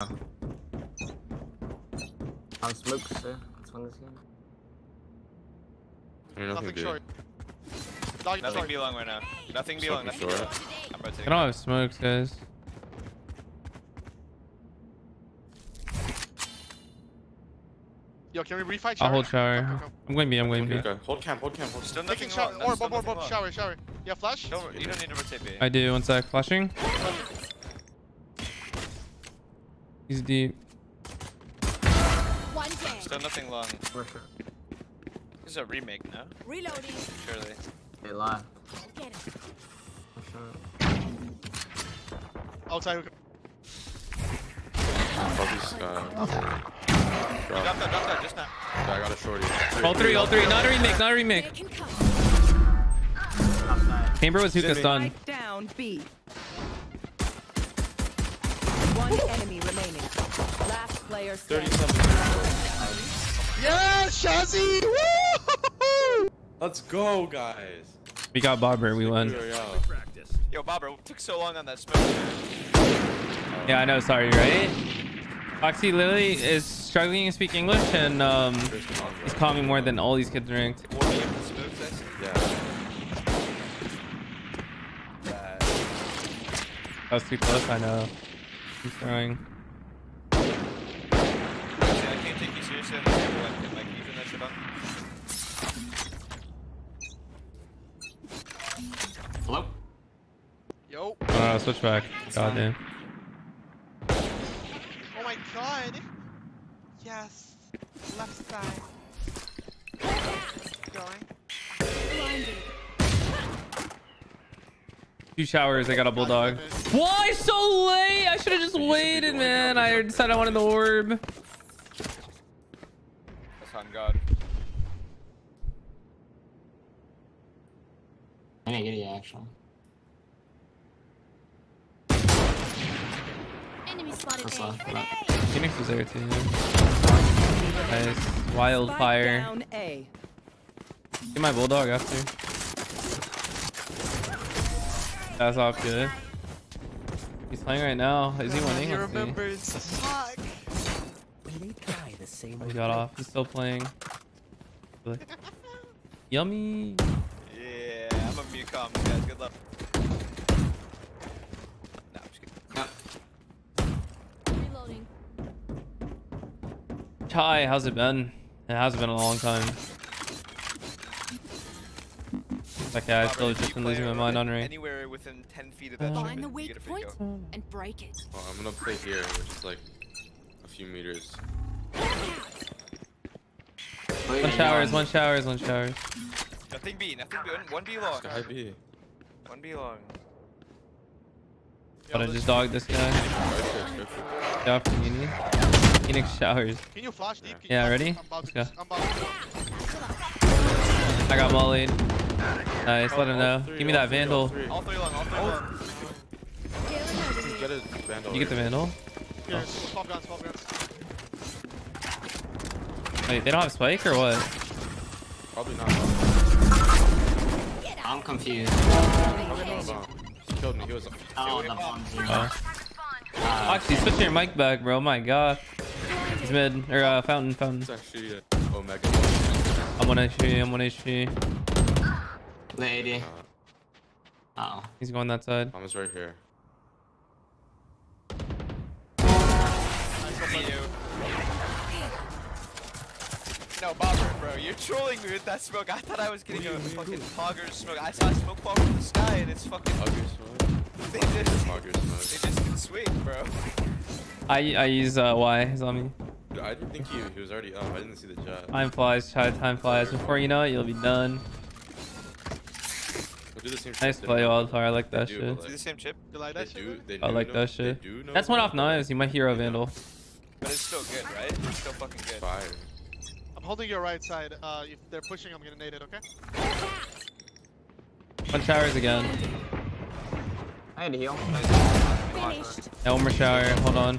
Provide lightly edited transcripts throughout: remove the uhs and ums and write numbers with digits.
I'm smoked, sir. What's on this game? Nothing short. Nothing be long right now. Nothing be long. Nothing short. I don't have smokes, guys. Yo, can we refight shower? I'll hold shower. Go, go, go. I'm going B. Okay, go. Hold camp. Hold. Still nothing shower. Orb. Shower. Yeah, flash? No, you don't need to rotate B. I do, one sec. Flashing. He's deep. Still nothing long. This is a remake now. Reloading. Surely. They lie. Outside. Probably Sky. Drop that, just now. Yeah, I got a shorty. All three. Not a remake. Chamber was hookah stun. Down B. One enemy remaining. Last player. 37. Yeah, Shazzy! Woo! Let's go, guys. We got Bobber. We won. Yo, Bobber, took so long on that smoke. Yeah, I know. Sorry, right? Foxy Lily is struggling to speak English, and he's calming more than all these kids ranked. Yeah. That was too close, I know. He's throwing. I can't take you seriously. Like, even that shit up. Hello? Yo. Oh, switch back. Goddamn. Oh my god! Yes! Left side. Going. Two showers, I got a bulldog. Why so late? I should have just waited, man. I decided I wanted the orb. That's on God. I didn't get it, actually. Phoenix was there too. Nice. Wildfire. Get my bulldog after. That's off good. He's playing right now. Is he winning? He got off. He's still playing. Yummy. Yeah, I'm a mute comms, guys. Good luck. Hi, how's it been? It has been a long time. Okay, I still just been losing my mind on rank. Anywhere within 10 feet of that find the weak point and break it. Oh, I'm gonna play here, which is like a few meters. One showers. Nothing B. One B long. Sky B. One B long. But I just dogged this guy. Yeah, Phoenix showers. Can you flash deep? Yeah, ready? Let's go. I got mollied. Nice, let him know. Give me that vandal. All three long. You get the vandal? Yeah, swap guns. Wait, they don't have spike or what? Probably not. I'm confused. He killed me. He was a... Oh. Foxy, switch your mic back, bro. My god. He's mid. Or, fountain. It's actually Omega. I'm 1 HP. Lady. Uh oh. He's going that side. Thomas right here. No, Bobber, bro. You're trolling me with that smoke. I thought I was getting a fucking Hogger's smoke. I saw smoke fall from the sky and it's fucking... Hogger's smoke? They just can sweep, bro. I use Y, he's on me. Dude, I didn't think he was already up. I didn't see the jet. Time flies. Before you know it, you'll be done. We'll do the same nice play, Wildfire. I like that shit. Do the same chip? I like that shit. That's one off knives. You might hero vandal. But it's still good, right? It's still fucking good. Fire. I'm holding your right side. If they're pushing, I'm gonna nade it, okay? One showers again. I had to heal. Yeah, one more shower. Hold on.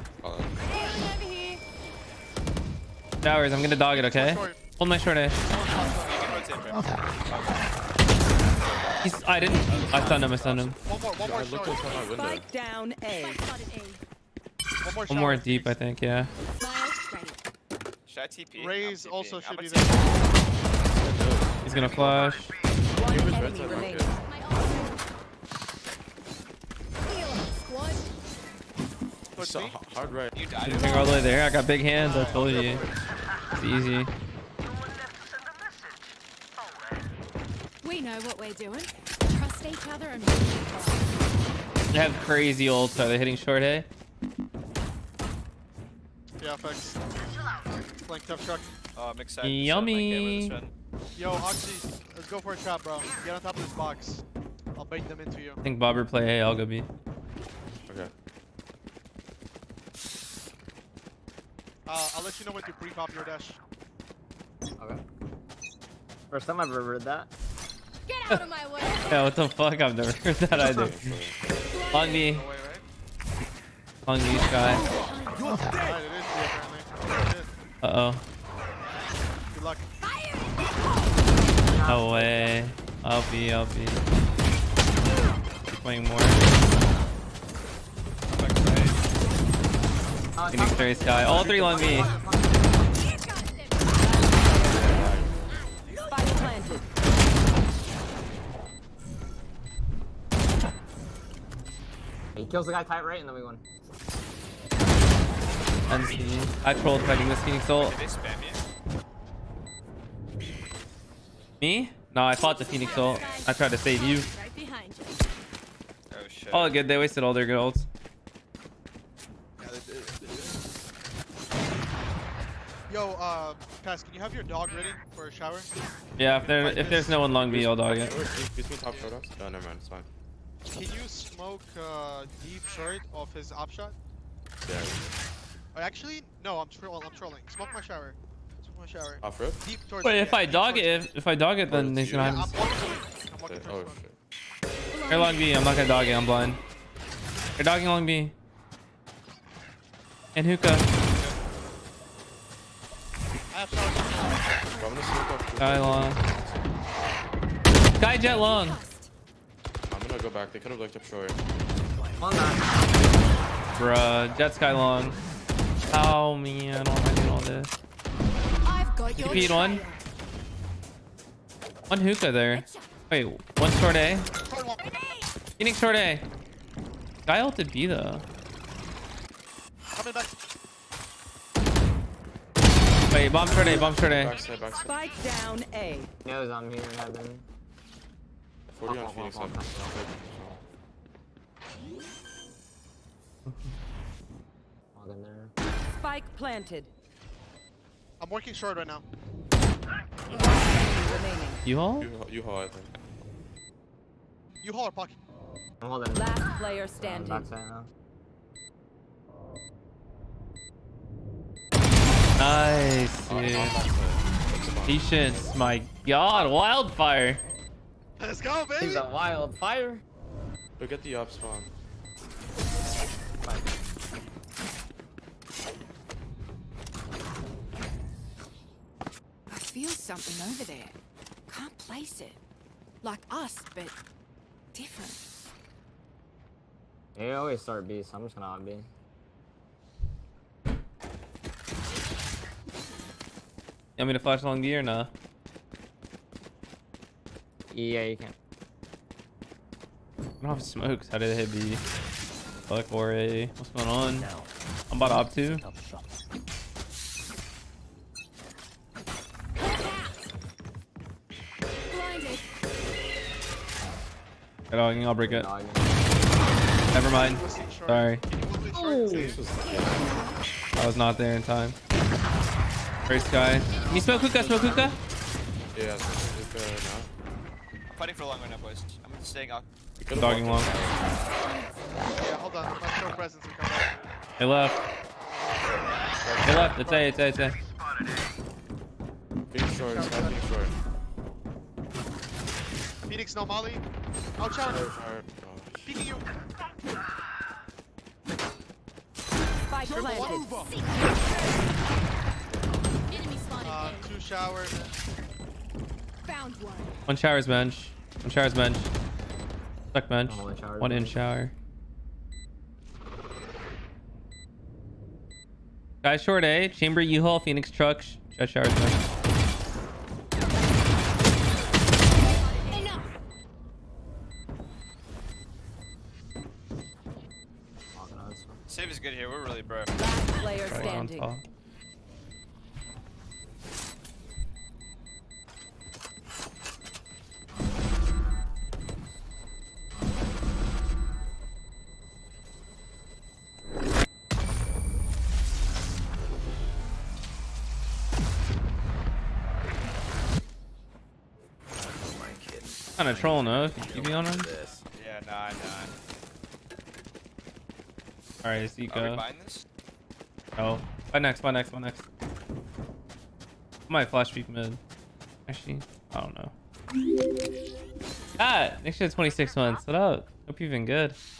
Showers, I'm gonna dog it, okay? Hold my short edge. I stunned him. One more short. Spike down A. One more deep, I think, yeah. Should I TP? Raze also should be there. He's gonna flash. So hard right. You died. Should've been all the way there. I got big hands, I told you. It's easy. We know what we're doing. Trust each other and they have crazy ults. They're hitting short A. Yeah, thanks. Flank tough truck. Oh, I'm excited. Yummy. Yo, Oxy, let's go for a trap, bro. Get on top of this box. I'll bait them into you. I think Bobber play A, I'll go B. Okay. I'll let you know when to pre-pop your dash. Okay. First time I've ever heard that. Get out of my way! Yeah, what the fuck? I've never heard that either. On me. On me, Sky. Uh oh. Good luck. No way. I'll be. Keep playing more. Phoenix Trace Sky. All three on me. He kills the guy tight right and then we win. I trolled fighting this Phoenix ult. Did they spam you? Me? No, I fought the Phoenix ult. I tried to save you. Oh shit. Oh good, they wasted all their good ults. Yo, Pass, can you have your dog ready for a shower? Yeah, if there's no one long B, I'll dog it. Oh, never mind, it's fine. Can you smoke deep short off his op shot? Yeah. Actually, no, I'm trolling. Smoke my shower. Off road? Deep towards Wait, if I dog it, then they should have. I'm walking towards front. You're long B, I'm not gonna dog it, I'm blind. You're dogging long B. And hookah. I have shower. Guy long. Guy jet long. I'm gonna go back, they could have looked up short. Bruh, Jett Sky long. Oh man, I don't do all this. TP'd one. One hookah there. Wait, one short A. Phoenix short A. Guy ulted B though. Wait, bomb short A. Backside. Spike down A. Knows I'm here in heaven. 40 on Phoenix up. In there. Spike planted. I'm working short right now. You haul, I think. You haul or pocket? I'm holding. Last player standing. Nice, dude. Patience, my god, wildfire. Let's go, baby. He's a wildfire. Look at the up spawn. Feel something over there. Can't place it. Like us, but different. They always start B, so I'm just gonna be. You want me to flash along the ear or nah? Yeah, you can. I don't have smokes. How did it hit B? Fuck, or A. What's going on? No. I'm about to op 2. I'll break it. Never mind. Sorry. I was not there in time. Great Sky. Can you smoke hookah? Yeah, I'm fighting for long right now, boys. I'm staying up. I'm dogging long. Yeah, hold on. I'm short presence. They left. It's A. Being short. Phoenix, no molly. I'll challenge you. Peeking you. Two showers. Found one. One shower's bench. Stuck bench. One in shower. Guy short A, chamber U-Haul, Phoenix truck, SHAHZAM. Save is good here, we're really broke. Last player standing. I'm kind of trolling, huh? You be on him? Yeah, nah, nah. Alright, is he go? Are we buying this? Oh. By next. I might flash peek mid. Actually, I don't know. Ah! Next year 26 months. What up? Hope you've been good. It's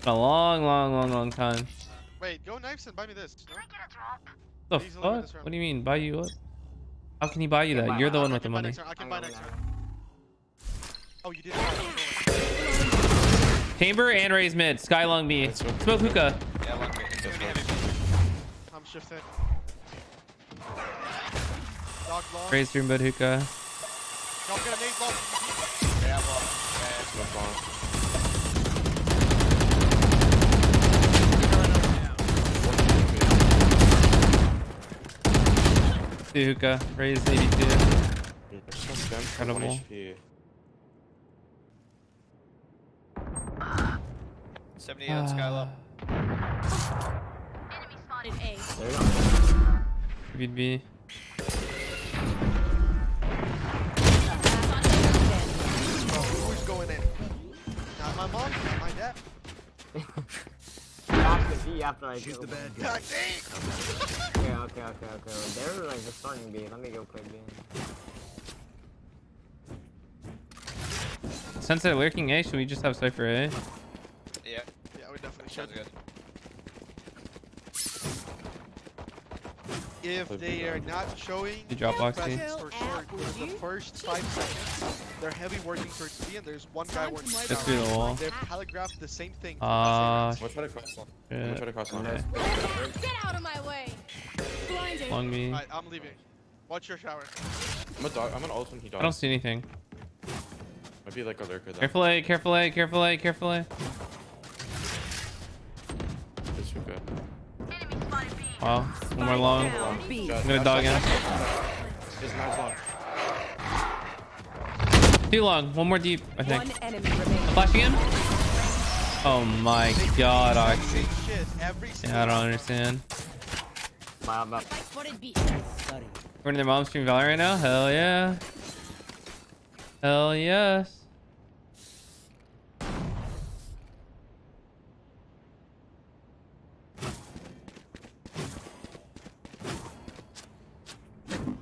been a long time. Wait, go Knifes and buy me this. What the fuck? What do you mean? Buy you what? How can he buy you that? You're the one with the money. I can buy next round. Oh, you did. Chamber and raise mid. Sky long B. Smoke hookah. Yeah, long B. I'm shifting. Raise room, but hookah. Don't get a nade long. Yeah, long. Two hookah. Raise 82. Incredible. On Sky low. Enemy spotted A. Give it B. Who's going in? Not my mom, my dad. Shoot the bad guy. Okay. They're like the starting B. Let me go play B. Since they're lurking A, should we just have Cypher A? Good. If they are not showing or short for the first 5 seconds, they're heavy working towards B, and there's one guy working towards B. They've telegraphed the same thing. We'll try to cross one. Okay. Get out of my way. Blinded. Long me. Alright, I'm leaving. Watch your shower. I'm an ult when he dies. I don't see anything. Might be like a lurker though. Careful A. Wow, one more long. I'm gonna dog in. Too long, one more deep, I think. Flashing him? Oh my god, Oxy. Yeah, I don't understand. We're in their mom's stream Valorant right now? Hell yeah. Hell yes.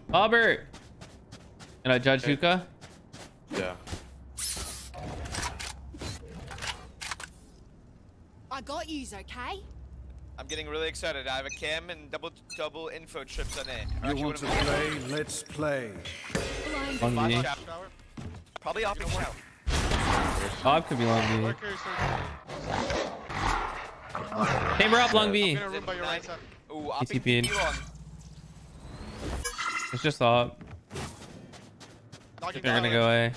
Robert! Can I judge hookah? Yeah. I got yous, okay? I'm getting really excited. I have a cam and double info trips on A. You want to play? Let's play. Long B. Probably off the shower. Bob could be long B. Chamber up, long B. TCP'd. It's just up. They're gonna go A.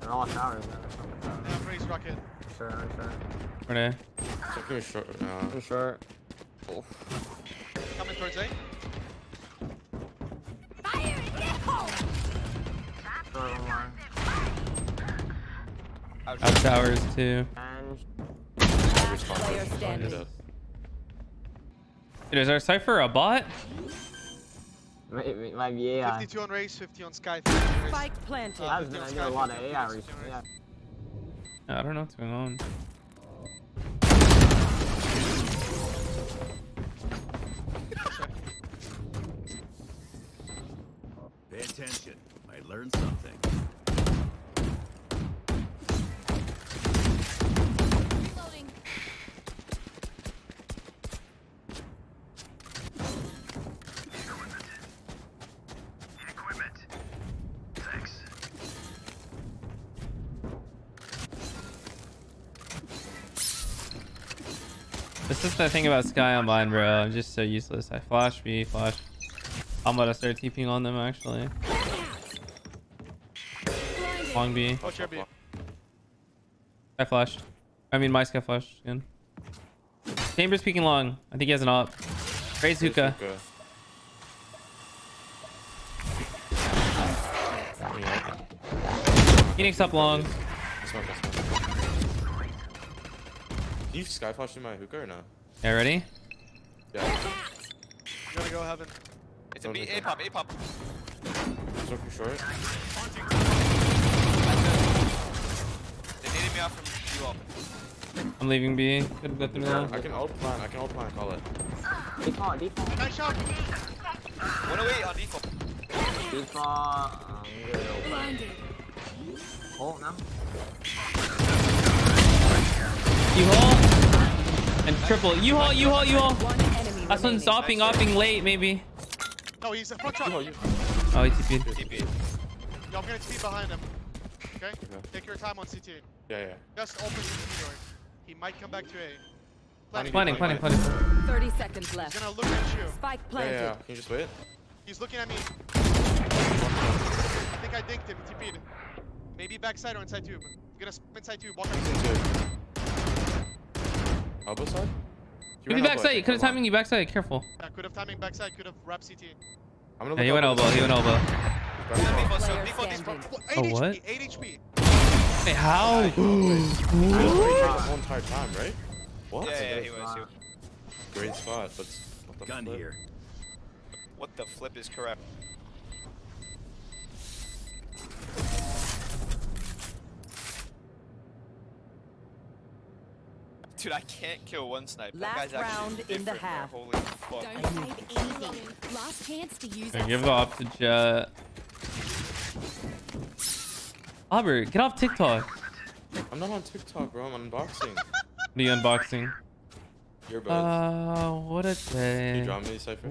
They're all towers now. Freeze rocket. Sure. Where they? Short. Coming towards A. Fire in the hole. Out towers too. Dude, is our Cypher a bot? It might be AI. 52 on race, 50 on Sky. Spike planted. I do a lot of AI race. Yeah. I don't know what's going on. Pay attention. I learned something. This is the thing about SKYE online, bro. I'm just so useless. I flash B, flash. I'm gonna start TPing on them, actually. Long B. Oh, sure, B. I flashed. I mean, my SKYE flashed again. Chambers peeking long. I think he has an AWP. Raise hookah. Phoenix up long. Can you SKYE flash through my hookah or no? Yeah, ready? Yeah. You gotta go heaven. It's a B. A pop, A pop. Smoking short. They needed me out from you all. I'm leaving B. Could go through now. I can ult plan. I can ult plan. Call it. Default, default. Nice shot. 108 on default. Default. Hold now. U-haul and triple. U-haul, U-haul, U-haul. That's one's opping late, maybe. No, he's a front truck. Oh, he TP'd. Yo, I'm gonna TP behind him. Okay? Yeah. Take your time on CT. Yeah, yeah. Just open CT door. He might come back to A. Planning. 30 seconds left. He's gonna look at you. Spike planted. Yeah. Can you just wait? He's looking at me. I think I dinked him. TP'd. Maybe backside or inside tube. He's gonna spin inside tube. Walk inside tube. Elbow side? Could be backside, he could have timing you backside, careful. Yeah, could have timing backside, could have wrapped CT. I'm gonna he went elbow. Oh, what? 8 HP. Hey, how? One entire time, right? What? Yeah, he was too. Great spot, but what the gun flip? Here. What the flip is correct. Dude, I can't kill one sniper. Last that guy's round in the half. Holy fuck. Don't save anything. Last chance to use it. Give off to Jett. Albert, get off TikTok. I'm not on TikTok, bro. I'm unboxing. What are you unboxing? Earbuds. What a day. Can you draw me, Cypher?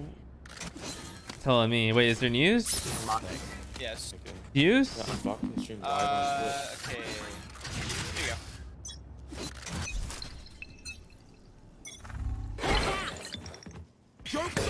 Telling me. Wait, is there news? Yes. Okay. News? Yeah, unboxing stream live on Twitch. Okay. Here you go. Joke's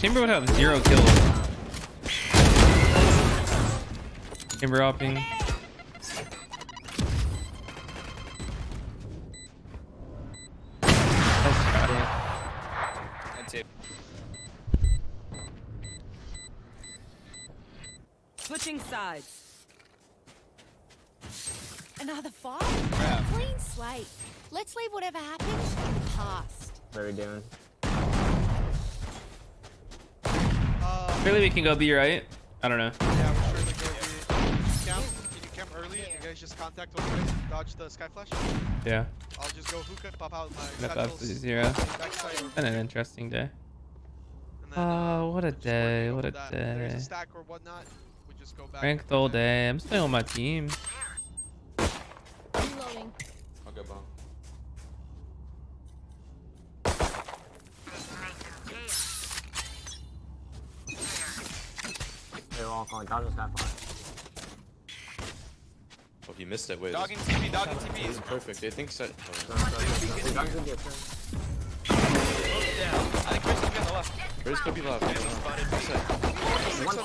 Chamber would have 0 kills. Chamber hopping. That's it. Switching sides. Another fight? Yeah. Clean slate. Let's leave whatever happened in the past. What are we doing? Clearly we can go B, right? I don't know. Yeah, we're sure to go B. Camp, can you camp early and you guys just contact over there, dodge the SKYE flash? Yeah. I'll just go hookah, pop out my satchels. 0. Been an interesting day. Oh, what a day, what a day. There's a stack or whatnot, we just go back. Ranked all day, I'm still on my team. Reloading. I'll go bomb. Oh, he missed it. Wait. Dogging TP, dogging TP. This is perfect. They think so. Chris could be left. There's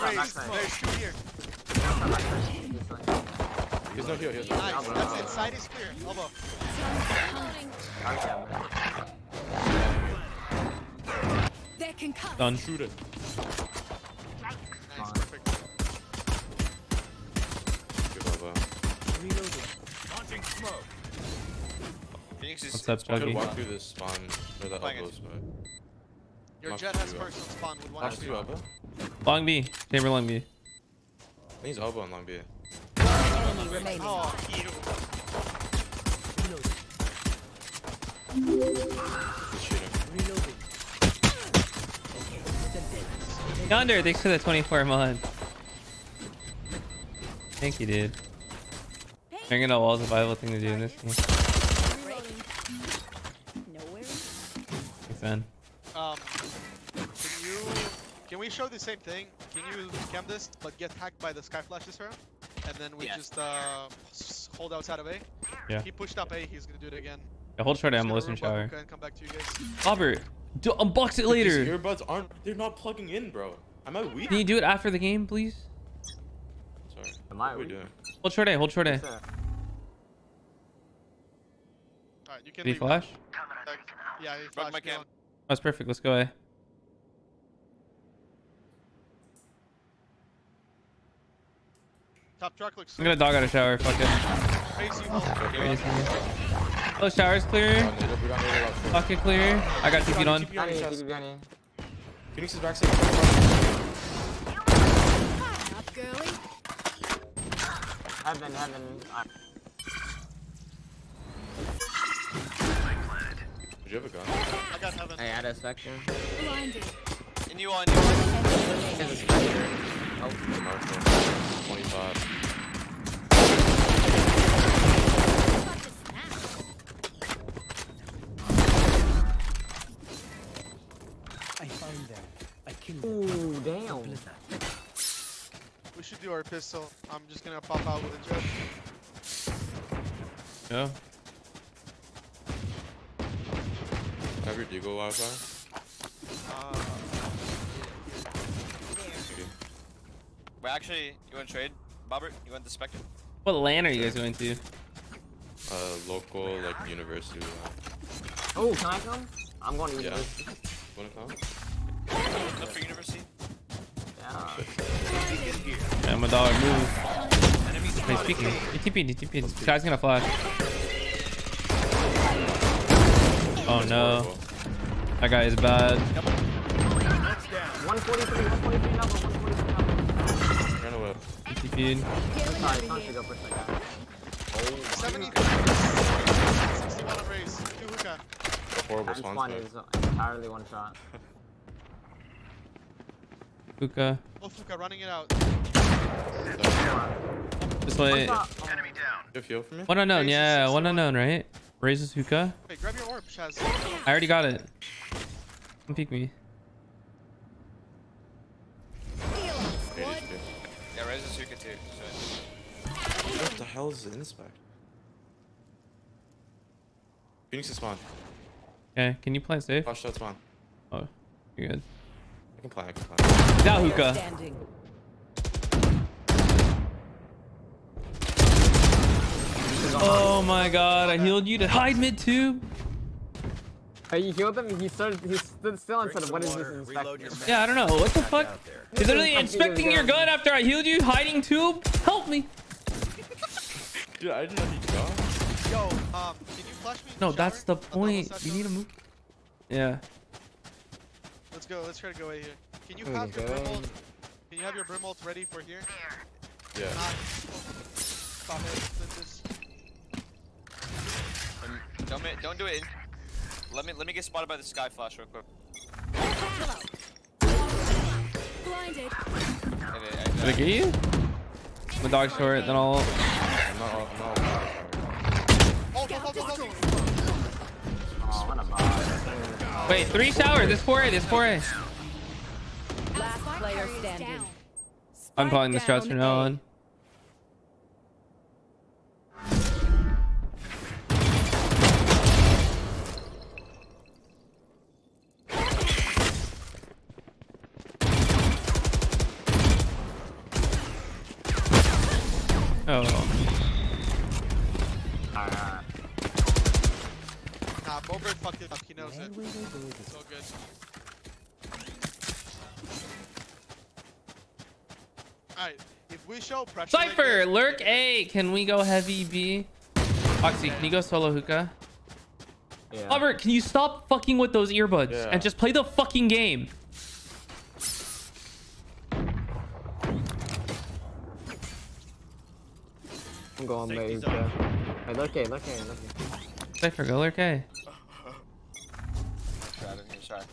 no heal. Nice. That's it. Side is clear. Elbow. Done. Shoot it. What's up, Juggy? I could walk through this spawn, or the elbow spawn. Your Jett has personal spawn with one elbow. Long B. Chamber long B. I think he's elbow on long B. enemy remaining. Oh, you. Reloading. Okay. Yonder, thanks for the 24 month. Thank you, dude. Bringing out walls is a viable thing to do in this game. Thanks, man. Can we show the same thing? Can you cam this, but get hacked by the sky flash this round? And then we just hold outside of A. Yeah. He pushed up A, he's gonna do it again. Yeah, hold short ammo, listen shower. And come back to you guys. Robert, unbox it later. These earbuds aren't, they're not plugging in, bro. Am I weak? Can you do it after the game, please? Sorry. Am I weak? Hold short A, hold short A. Alright, you can leave. Did he flash? Yeah, he flashed. Oh, that's perfect, let's go A. Top truck looks I'm gonna dog out a shower, fuck it. Oh, shower's clear. Fucking clear. I got TP'd on. Phoenix is back. Heaven. Did you have a gun? I got heaven. I had a section. And you on, Oh, 25. I found them. I killed them. Ooh, damn. We should do our pistol. I'm just gonna pop out with a Jett. Yeah. Have your deagle Wi-Fi? Wait, actually, you want to trade? Robert, you want the Spectre? What LAN are you guys going to? Local, like, university. Oh, can I come? I'm going to university. Yeah. Wanna come? Up for university? Yeah. Yeah, I'm a dog. Move. Hey, speaking. He TP'd. This guy's gonna flash. Oh no. That guy is bad. 143 number. Sorry, I should go push like that. Oh, 73. 61 of race. 2 hookah. Horrible spawn. One is entirely one shot. Hookah. Oh, hookah running it out. Just like. Enemy down. You feel for me? One unknown, yeah. One unknown, right? Raises hookah. Wait, grab your orb, Shaz. I already got it. Don't peek me. Yeah, Rez is hookah too, so... What the hell is the inspect? Phoenix is spawn. Okay, can you play safe? Flash shot spawn. Oh, you're good. I can play. That hookah! Oh my god, I healed you to hide mid-tube! You healed him, he stood still and said, what is this inspecting? Yeah, I don't know. What the fuck? He's literally inspecting your gun after I healed you, hiding tube? Help me! Dude, I didn't know he got. Yo, can you flash me? No, that's the point. You need to move. Yeah. Let's go, let's try to go A here. Can you have your brim ult? Can you have your brim ult ready for here? Yeah. Stop it. Don't do it. Let me get spotted by the sky flash real quick. Blinded. Did I get you? The dog short, then I'll. No. Wait, 3 shower. This 4A. This 4A. Last player standing. I'm calling the shots from now on. Oh. Nah, Bobert fucked it up. He knows it. So good. Alright, if we show pressure. Cypher, like lurk A. Can we go heavy B? Oxy, can you go solo hookah? Yeah. Robert, can you stop fucking with those earbuds and just play the fucking game? I'm going late, yeah. Hey, look here. Wait for Goler K. Shot.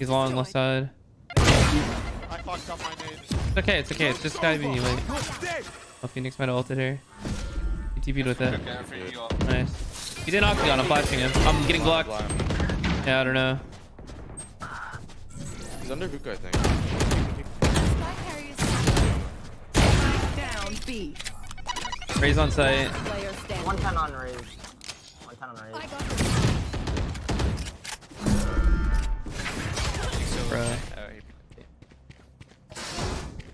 He's long on the left side. I fucked up my nades. It's okay, it's okay. It's just Sky V. Like, oh, Phoenix might have ulted here. He TP'd with it. Nice. He did Octagon. I'm flashing him. I'm getting blocked. Yeah, I don't know. He's under hookah, I think. Raise on site. 110 on raise. 110 on raise. Bro.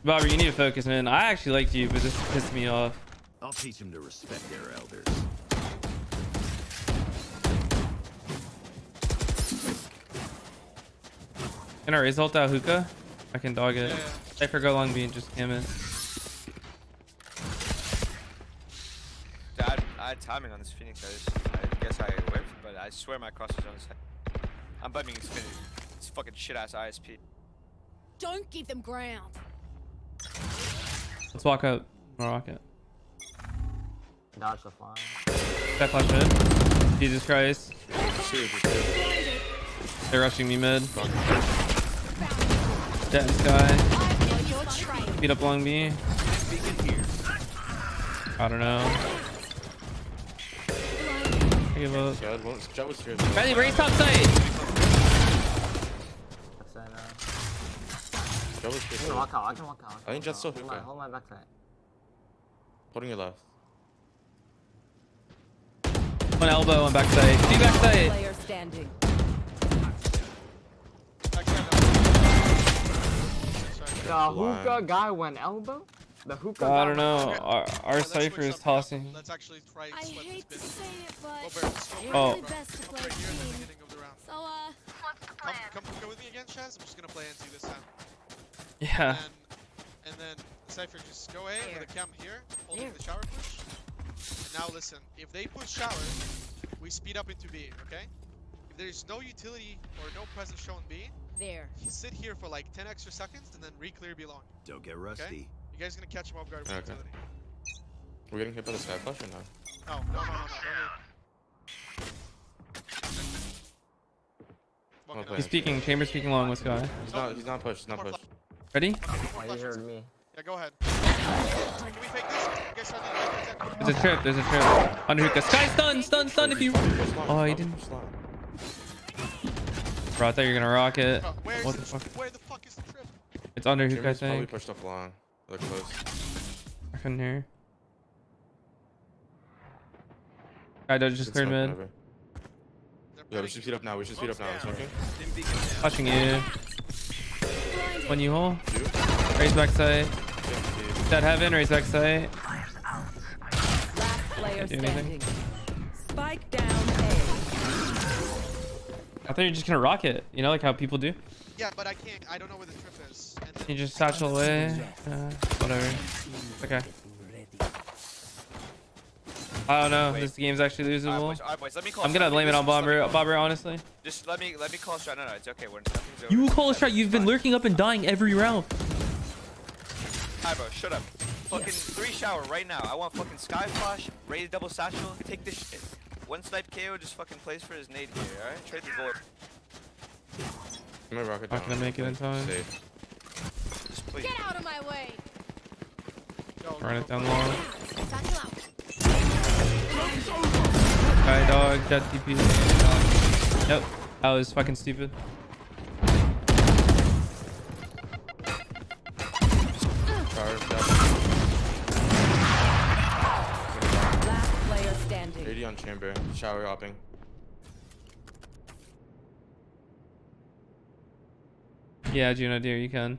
Bobber, you need to focus, man. I actually liked you, but this pissed me off. I'll teach him to respect their elders. Can I raise ult out hookah? I can dog it. Cypher go long B and just cam in. Dude, I had timing on this Phoenix. I guess I whiffed, but I swear my cross was on his head. I'm bumming his Phoenix. It's fucking shit ass ISP. Don't give them ground. Let's walk up. I'll rock it. Dodge the fly. That flash mid. Jesus Christ. They're rushing me mid. Jett and Sky. Beat up long B. I don't know. I give up. Jett was here. Ready, raise top site! I can walk out. I think Jett's still hookah. Hold my back side. Holding your left. One elbow, one back side. Two back side! The hookah guy went elbow? The hookah guy. I don't know. Our Cypher is tossing. Let's actually try to sweat this business. Oh. So, what's the plan? Come go with me again, Shaz. I'm just gonna play NT this time. Yeah. And then Cypher just go ahead with a cam here, holding the shower push. And now listen, if they push shower, we speed up into B, okay? If there's no utility or no presence shown B, you sit here for like 10 extra seconds and then re-clear belong. Don't get rusty. Okay? You guys gonna catch him off guard with utility. We're getting hit by the sky flash or no? No. He's peeking, Chamber's peeking long with Sky. He's not pushed. Ready? He heard me. Yeah, go ahead. Can we fake this? There's a trip. Under hookah. Sky stun if you. Oh, he didn't. Bro, I thought you were gonna rock it. What the fuck? Where the fuck is the trip? It's under hookah, I think. Probably pushed up long. They're close. I couldn't hear. I just cleared mid. Whatever. Yeah, we should speed up now. Touching you. One you hole. Raise back side. Dead heaven. Raise back side. Last player standing. Spike down. I thought you were just gonna rock it, you know, like how people do. Yeah, but I can't. I don't know where the trip is. You just satchel away. Whatever. Okay. I don't know. This game's actually losable. All right, boys, I'm gonna blame it on Bobber. Bobber, honestly. Just let me call a shot. No, it's okay. You call a shot. You've been lurking up and dying every round. Hi, bro. Shut up. Fucking 3 shower right now. I want fucking sky flash, raise double satchel, take this shit. One snipe KO just fucking plays for his nade here, alright? Trade the void. I'm gonna rock it down. I'm gonna make it in time. Get out of my way! Run it down long. Alright, dog. Got TP. Yep. That was fucking stupid. On chamber, shower hopping. Yeah, Juno dear, you can.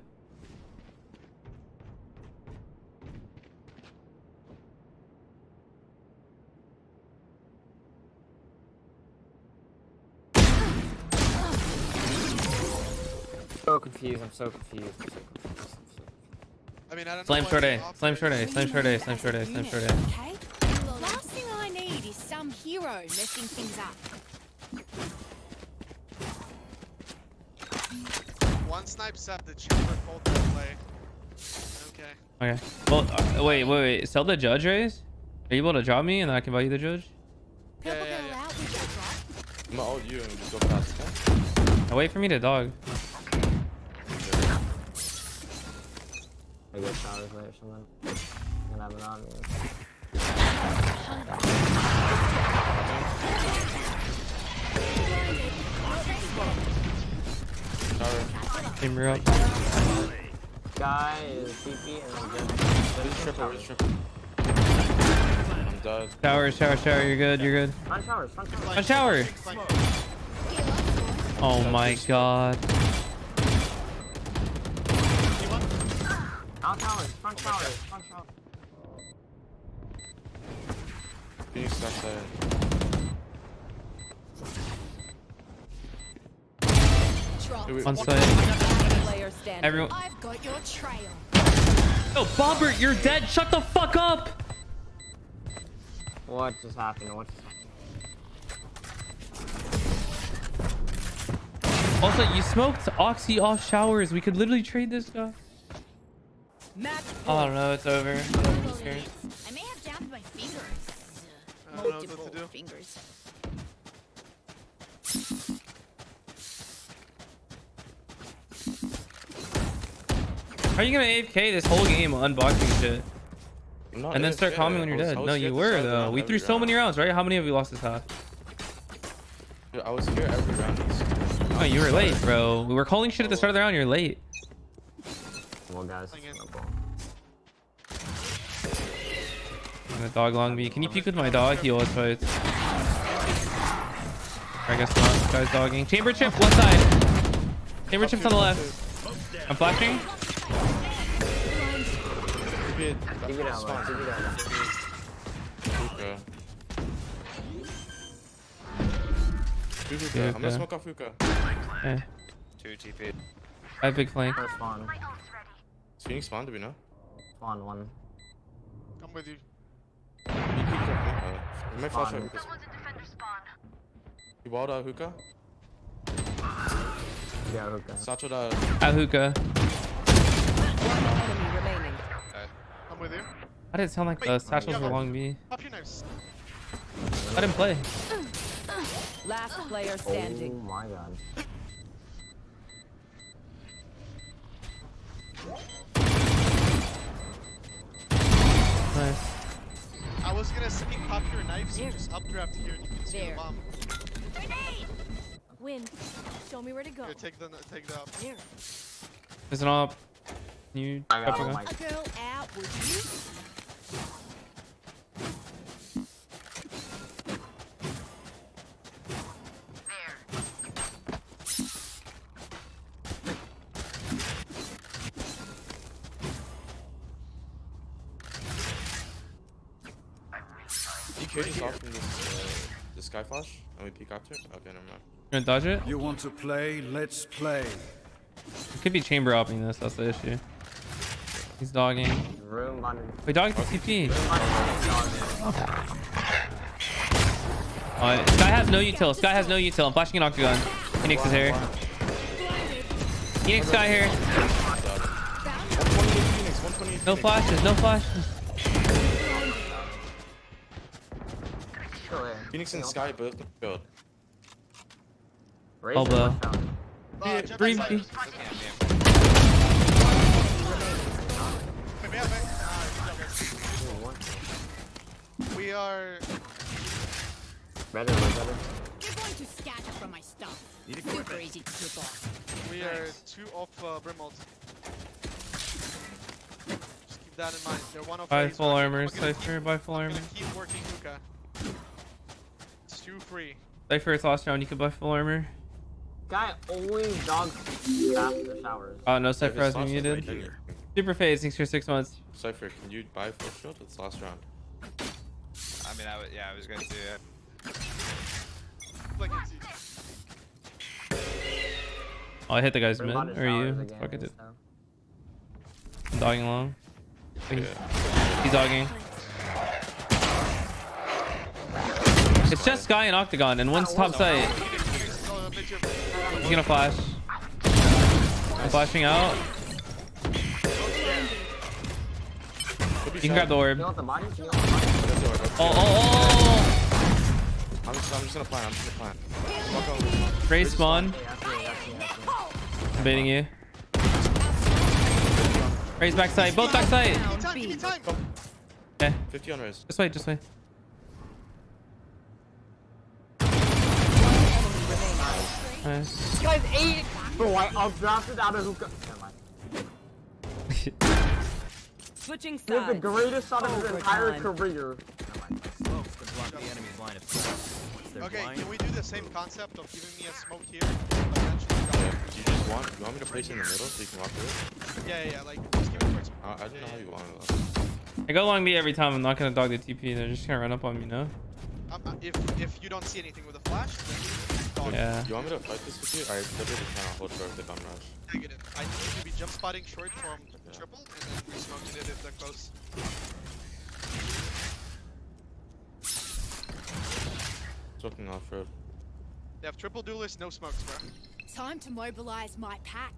I'm so confused. I mean, I don't know. Flame short A. Okay. Some hero messing things up. One that snipe set the chamber cold play. Okay. Okay. Well, wait. Sell the judge raise? Are you able to drop me and I can buy you the judge? Yeah. I'm gonna ult you and just go past. Now wait for me to dog. I got shot with or something. I'm gonna have it on me. Sorry. Up. Guy is CP and then triple. I'm dead. Shower, you're good. On shower! Oh my god. Front tower. Peace, that's it. One side. Everyone. I've got your trail. Oh, Bobber, you're dead. Shut the fuck up. What just happened? Also, you smoked Oxy off showers. We could literally trade this guy. Oh no, it's over. I may have downed my fingers. I don't know what to do. Fingers. How are you gonna AFK this whole game unboxing shit? And then start calming when you're dead? No, you were though. We threw so many rounds, right? How many have we lost this half? Dude, I was here every round. Oh, you were late, bro. We were calling shit at the start of the round. You're late. Well, guys. I'm gonna dog long me. Can you peek with my dog? He always fights. I guess not. This guy's dogging. Chamber chip, left side. Chamber chip's on the left. I'm flashing. I'm gonna smoke off Fuka. 2 TP. I have big flank. Phoenix spawn, do we know? Spawn one. I'm with you. You might flash out Hookah. You walled out Hookah? Yeah, Hookah. Satchel out. At Hookah. I'm with you. That didn't sound like the satchels were long me. Let him play. Last player standing. Oh my god. Nice. I was gonna say pop your knife, so just updraft here and you can see the bomb. Win. Show me where to go. Here, take the up. Here. There's an op. Can you drop a girl out with you? This sky flash, and we peek after it. Okay, never mind. You gonna dodge it? You want to play? Let's play. It could be chamber hopping this. That's the issue. He's dogging. Wait, dog the TP. Alright, Sky has no util. Sky has no util. I'm flashing an octagon. Enix is here. Enix, Sky here. No flashes. No flashes. Phoenix and Sky both build. Elbow. Breathe. We are. Better. You're going to scatter from my stuff. Super easy to flip off. We are 2 off Brimalt. Just keep that in mind. They're 1 off. Buy full armor, Cypher. Buy full armor. Keep working, Hookah. 2-3. Cypher, it's last round. You can buy full armor. Guy always dogs after the showers. Oh, no, Cypher has been muted. Right Super phase, thanks for 6 months. Cypher, can you buy full shield? It's last round. I mean, I was going to do it. Oh, I hit the guy's mid. Or you? What the fuck I did? I'm dogging along. He's dogging. It's just Sky and Octagon, and one's top site. He's gonna flash. I'm flashing out. You can grab the orb. Oh. I'm just gonna plant. Gray spawn. I'm baiting you. Raise backside, both backside. Yeah. 50 on raise. This way, just way. Nice. This guy's 8. Bro, I outdrafted out of hookah. Never mind. Switching sides. You have the greatest shot of his entire career. Okay, can we do the same concept of giving me a smoke here? Do you just want? You want me to place it in the middle so you can walk through it? Yeah, like just give it quick. I don't know how you want it. I go long B every time. I'm not gonna dog the TP. They're just gonna run up on me, no? If you don't see anything with a flash, then yeah. You want me to fight this with you? I literally cannot hold for the bomb rush. Negative. I need to be jump spotting short from triple, and then we smoke it if they're close. It's looking off road. They have triple duelists, no smokes, bro. Time to mobilize my pack.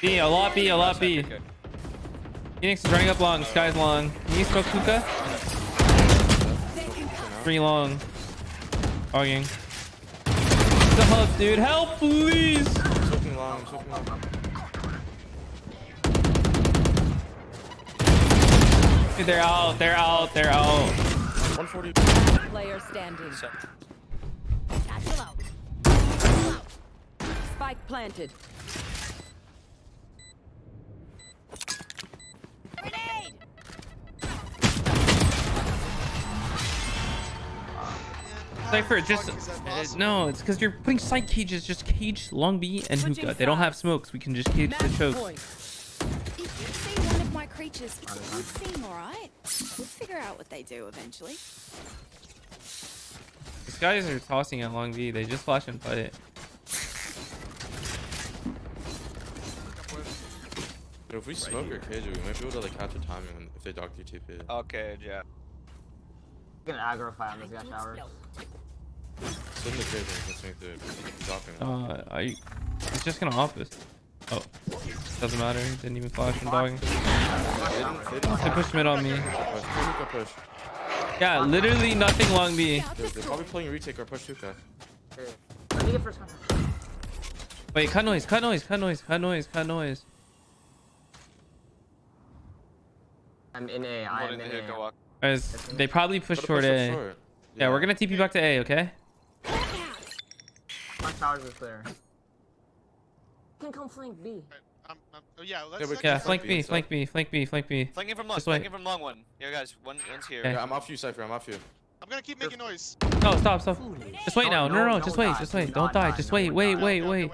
B, a lot B. Phoenix is running up long, Sky's long. Can you smoke hookah? 3 long. Fogging. The hub, dude. Help, please. I'm soaking long. Dude, they're out. 140. Player standing. Spike planted. Grenade! Cypher, just no, it's because you're putting side cages, just cage long B and hookah. They don't have smokes, we can just cage the choke. If you see one of my creatures, it's a good thing, alright? We'll figure out what they do eventually. These guys are tossing at long B. They just flash and fight it. If we smoke your cage, we might be able to like catch the timing if they dock your TP. Okay, yeah. I'm gonna aggro fight on this guy shower. Sit in the cage and just make the docking. It's just gonna hop us. Oh, doesn't matter. Didn't even flash and dogging. They pushed mid on me. Push. Yeah, literally nothing long B. They're probably playing retake or push hookah. Wait, cut noise. I'm in A, I'm in A. Guys, they probably pushed short A. Short. Yeah, we're gonna TP back to A, okay? My towers is there. Can come flank B. Yeah, flank B. Flank in from long. Flank in from long one. Yeah, guys, one's here. Okay. Yeah, I'm off you, Cypher. I'm off you. I'm gonna keep making noise. No, stop. Just wait now. No. Just wait. Don't die. Just wait. Wait. One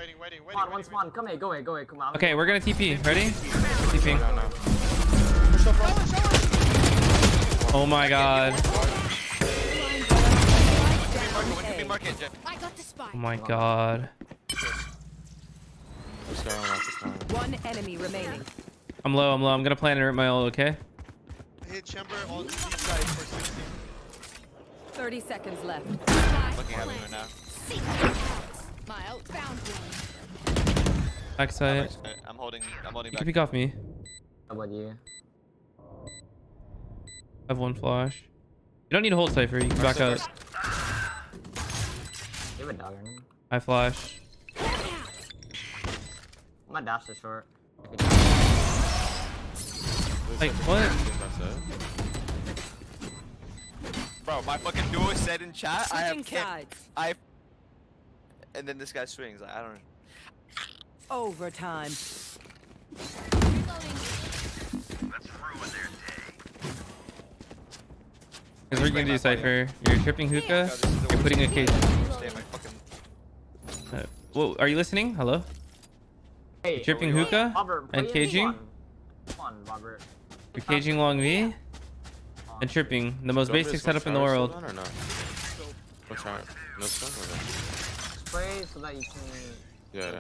spawn. Come here. Go away. Come on. Okay, we're gonna TP. Ready? TP. Oh my god. Oh my god. One enemy remaining. I'm low. I'm gonna plan it at my ult, okay? Hit chamber on the side for 60. 30 seconds left. Looking at me right now. My ult found one. Backside. I'm holding back. You can pick off me. How about you? I have one flash. You don't need to hold Cypher, you can back out. You have a dog. I flash. My dash is short. Like what? Bro, my fucking duo said in chat I have kicked. And then this guy swings. Like, I don't. Overtime. Let's ruin their day. Cause we're gonna do Cypher. You're tripping hookah. You're putting a cage. Whoa, are you listening? Hello. Hey, tripping hookah Robert, and caging. Come on, you're caging long V and tripping. The most basic setup in the world. Or not? No spray so that you can. Yeah.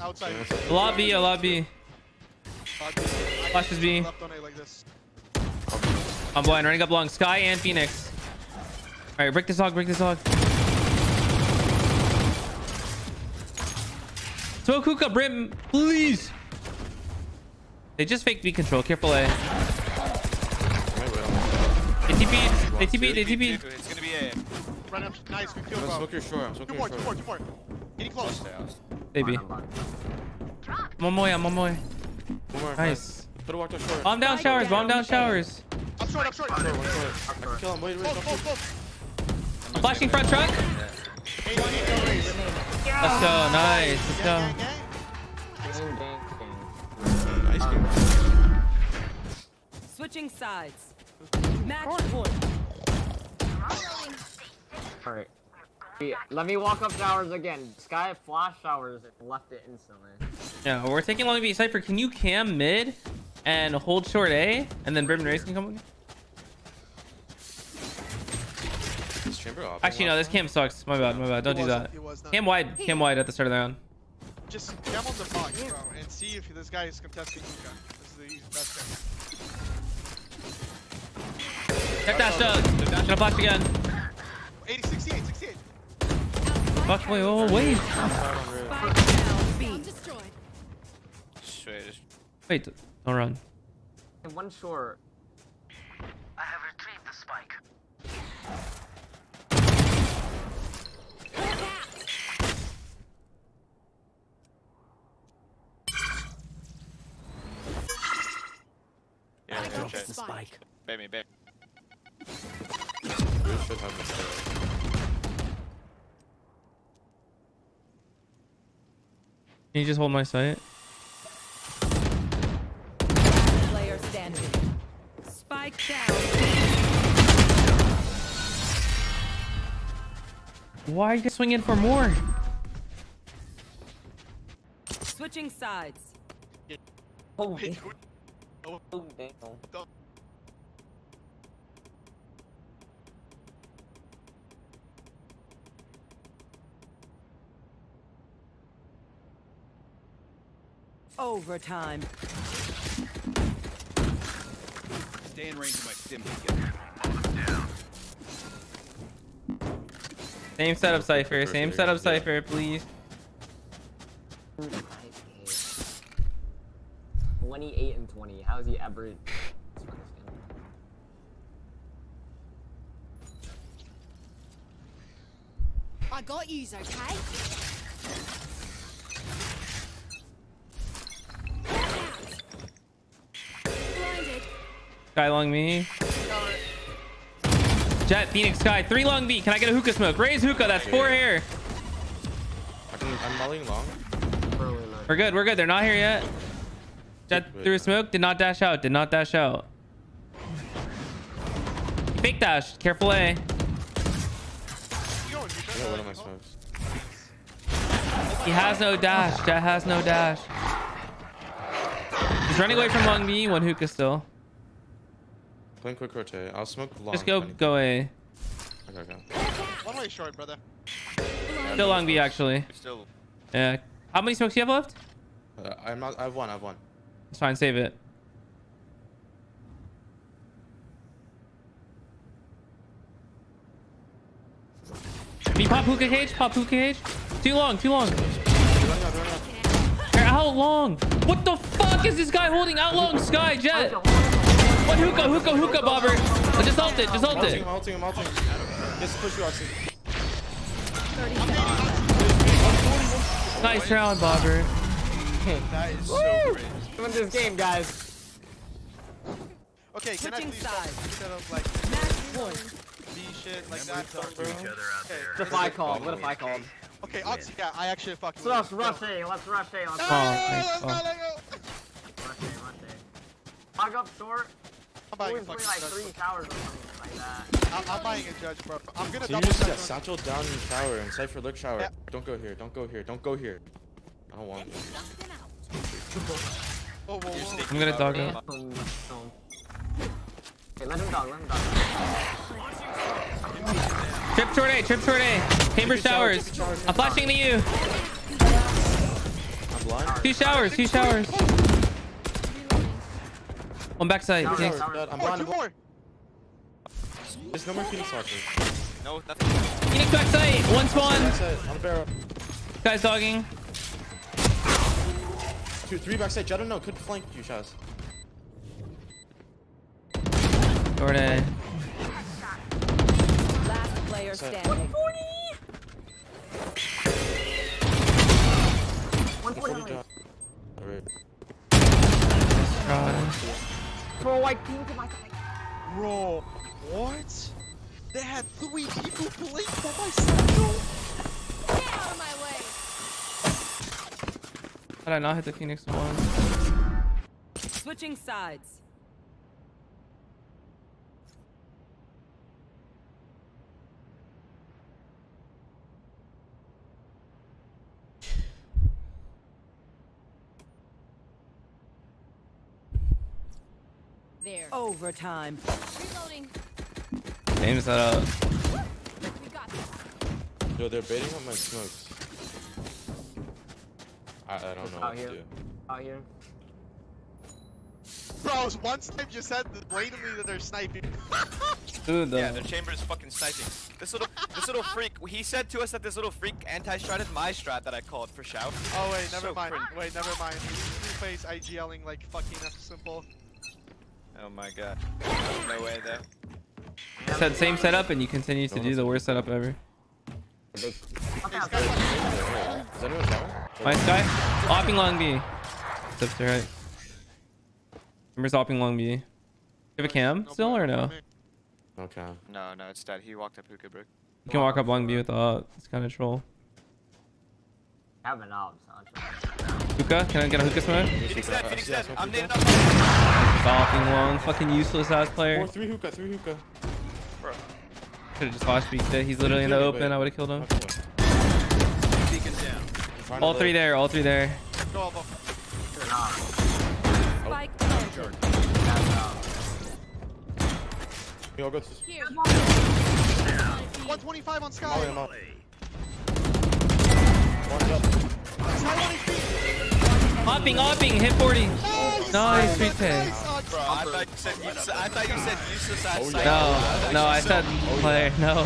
Outside. A lot B. Flash is B. I'm blind. Running up long. Sky and Phoenix. All right, break this log, break this log. Smoke hookah, Brim, please. They just faked me control. Careful, A. They TP'd, they TP'd. It's going to be A. Run up, nice, good kill, bro. Smoke your shore, smoke your shore. Two more. Getting close. Maybe. I'm on my way, Nice. Bomb down showers, I'm short. I can kill him, wait. I'm flashing front truck. Let's go, nice. Let's go. Nice game. Switching sides. Match point. Alright. Let me walk up showers again. Sky flash showers and left it instantly. Yeah, we're taking long to be Cypher. Can you cam mid and hold short A? And then Brim and Race can come with me? Actually, no, this cam sucks. My bad, Don't do that. Cam wide at the start of the round. Just cam on the box, bro, and see if this guy is contesting Luka. This is the best guy. Check dash Doug. Gonna flash again. 68. Fuck, wait. Wait, don't run. One short. I have retrieved the spike. Yeah, I dropped the spike. Baby. We should have this. Can you just hold my sight? Player standing. Spike down. Why are you swinging for more? Switching sides. Oh, damn. Overtime. Stay in range of my stim again. Same setup, Cypher. Same setup, Cypher, please. 28 and 20. How is he ever? I got you, okay? Sky long me. Jett, Phoenix, Sky. 3 long B. Can I get a hookah smoke? Raise hookah. That's 4 here. I'm mulling long. We're good. We're good. They're not here yet. Jett threw a smoke. Did not dash out. Fake dash. Careful A. He has no dash. Jett has no dash. He's running away from long B. 1 hookah still. Playing quick rotate. I'll smoke long. Just go A. Okay. One way short, brother. Still long B, actually. Still. Yeah. How many smokes do you have left? I have one. It's fine. Save it. Can you pop hookah cage? Too long. They're out long. What the fuck is this guy holding? Out long, Sky, Jett. One hookah, bobber. Just ult it, I'm ulting. Just push you off. Nice round, bobber. That is so great. I'm in this game, guys. Okay, can I please set up like B shit like that? What if I called? Okay, Oxy, yeah, I actually fucking. So let's rush A, Log up short. I'm buying like 3 towers or something like that. I'm buying a judge, bro. I'm gonna double just get satchel down in the tower and Cypher look shower. Yeah. Don't go here, don't go here. I don't want to. Whoa. I'm gonna dog him. Okay, let him dog. Trip toward A. Chamber showers. I'm flashing to you. I'm blind. Two showers. On backside. There's no more Phoenix Hawkers. No, nothing. Phoenix back site. One spawn. On the barrel. Guy's dogging. 2, 3 back site. I don't know. Could flank you, Shaz. Jordan. Last player standing. 140. Bro, I pinged my guy. Bro, what? They had 3 people playing by my side, bro. Get out of my way. How did I not hit the Phoenix one? Switching sides. There. Overtime. Reloading. Aim's not up. We got this. Yo, they're baiting on my smokes. I don't know what to do. Out here. Bro, one snipe just said blatantly that they're sniping. Dude, yeah, the chamber is fucking sniping. This little freak. He said to us that this little freak anti-stratted my strat that I called for Shout. Oh wait, never mind. Cringe. Wait, never mind. Two-face IGLing like fucking that's simple. Oh my god. No way though. It's that same setup and you continue to do the worst setup ever. Is anyone coming? My Sky? Opping long B. That's to right. Remember's opping long B. You have a cam still or no? Okay. No, it's dead. He walked up hookah brick. You can walk up long B with the op. It's kind of troll. I have an op, hookah? Can I get a hookah smoke? Phoenix dead. I'm dead. Bopping long, fucking useless ass player. 3 hookah, 3 hookah. Bro. Could've just flash beaked it. He's literally in the open. I would've killed him. Down. All 3 there, all 3 there. Go up. Yo, go to 125 on Sky. Hopping, hit 40. Nice, sweet take. Bro, I thought you said useless ass site. No, I said player. No.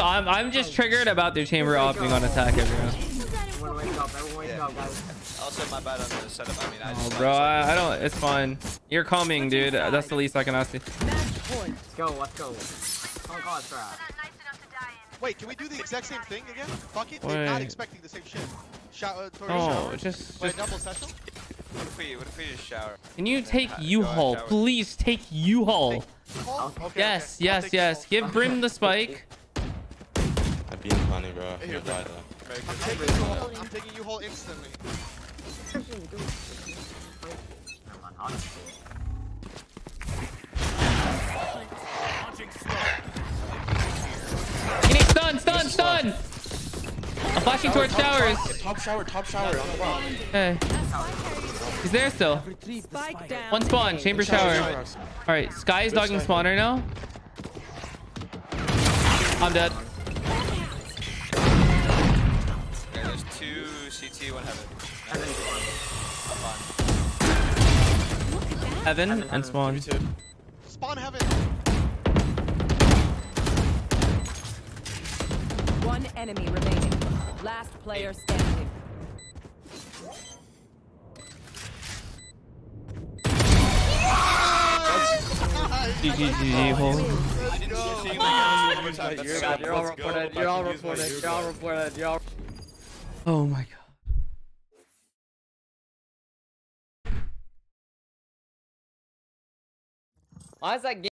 I'm just triggered about their chamber opting on attack, everyone. Also, my bad on the setup. I mean, bro, I don't. It's fine. You're calming, dude. That's the least I can ask you. Let's go. Oh God, bro. Wait, can we do the exact same thing again? Fuck it. They're not expecting the same shit. Shower. Just. Wait, double session. What if we just shower? Can you take U-Haul? Please take U-Haul. Okay, yes. Give Brim the spike. I'd be funny, bro. You're right, I'm taking U-Haul instantly. You need stun! I'm flashing towards showers. Top shower. On the wall. Hey. He's there still. One spawn. Chamber shower. Alright, Sky's dogging spawner now. I'm dead. There's 2 CT, 1 heaven. Heaven and spawn. Spawn heaven. One enemy remaining. Last player standing. GG, hold. You're all reported. Oh my god. Why is that game?